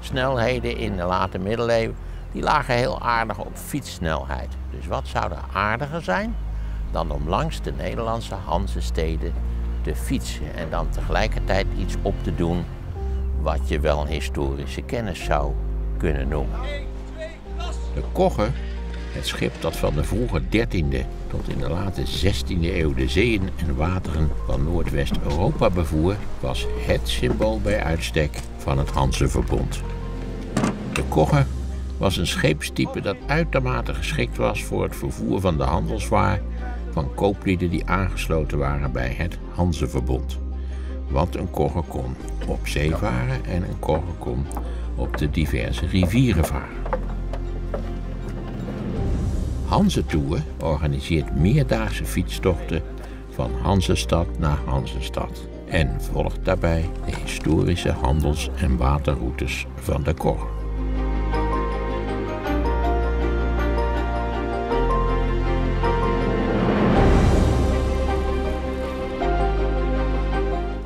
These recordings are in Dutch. Snelheden in de late middeleeuwen die lagen heel aardig op fietssnelheid. Dus wat zou er aardiger zijn dan om langs de Nederlandse Hanzesteden te fietsen en dan tegelijkertijd iets op te doen wat je wel een historische kennis zou kunnen noemen. De Kogge, het schip dat van de vroege 13e tot in de late 16e eeuw de zeeën en wateren van Noordwest-Europa bevoer, was het symbool bij uitstek van het Hanzeverbond. De Kogge was een scheepstype dat uitermate geschikt was voor het vervoer van de handelswaar van kooplieden die aangesloten waren bij het Hanzeverbond. Want een kogge kon op zee varen en een kogge kon op de diverse rivieren varen. Hanzetouren organiseert meerdaagse fietstochten van Hanzestad naar Hanzestad en volgt daarbij de historische handels- en waterroutes van de Kogge.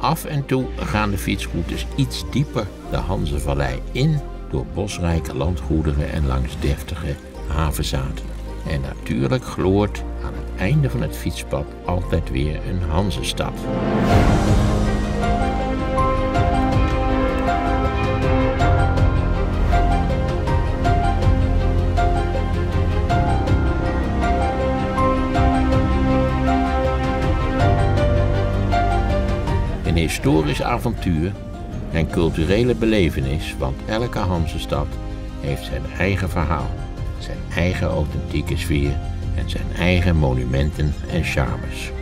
Af en toe gaan de fietsroutes iets dieper de Hanzevallei in door bosrijke landgoederen en langs deftige havenzaden. En natuurlijk gloort aan het einde van het fietspad altijd weer een Hanzestad. Een historisch avontuur en culturele belevenis, want elke Hanzestad heeft zijn eigen verhaal, zijn eigen authentieke sfeer en zijn eigen monumenten en charmes.